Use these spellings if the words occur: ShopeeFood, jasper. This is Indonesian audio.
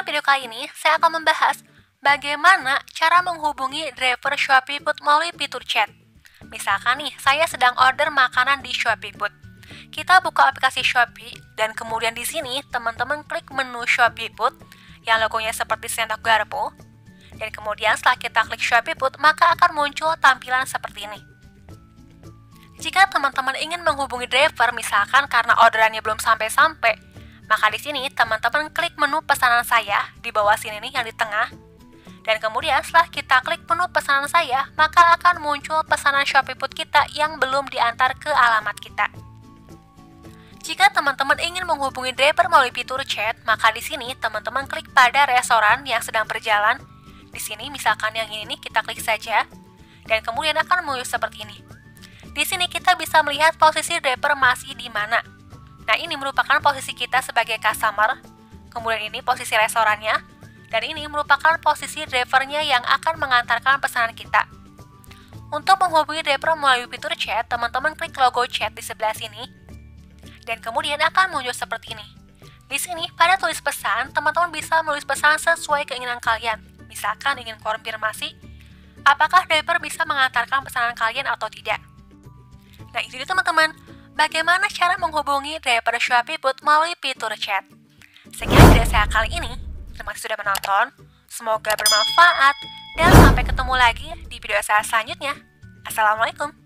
dalam video kali ini, saya akan membahas bagaimana cara menghubungi driver ShopeeFood melalui fitur chat. Misalkan nih, saya sedang order makanan di ShopeeFood. Kita buka aplikasi Shopee, dan kemudian di sini teman-teman klik menu ShopeeFood yang logonya seperti sendok garpu. Dan kemudian setelah kita klik ShopeeFood, maka akan muncul tampilan seperti ini. Jika teman-teman ingin menghubungi driver, misalkan karena orderannya belum sampai-sampai, maka di sini teman-teman klik menu pesanan saya di bawah sini nih yang di tengah. Dan kemudian setelah kita klik menu pesanan saya, maka akan muncul pesanan ShopeeFood kita yang belum diantar ke alamat kita. Jika teman-teman ingin menghubungi driver melalui fitur chat, maka di sini teman-teman klik pada restoran yang sedang berjalan. Di sini misalkan yang ini nih, kita klik saja, dan kemudian akan muncul seperti ini. Di sini kita bisa melihat posisi driver masih di mana. Nah, ini merupakan posisi kita sebagai customer. Kemudian ini posisi restorannya. Dan ini merupakan posisi drivernya yang akan mengantarkan pesanan kita. Untuk menghubungi driver melalui fitur chat, teman-teman klik logo chat di sebelah sini. Dan kemudian akan muncul seperti ini. Di sini, pada tulis pesan, teman-teman bisa menulis pesan sesuai keinginan kalian. Misalkan ingin konfirmasi, apakah driver bisa mengantarkan pesanan kalian atau tidak. Nah, itu dia teman-teman, bagaimana cara menghubungi driver ShopeeFood melalui fitur chat. Sekian video saya kali ini, terima kasih sudah menonton, semoga bermanfaat, dan sampai ketemu lagi di video saya selanjutnya. Assalamualaikum.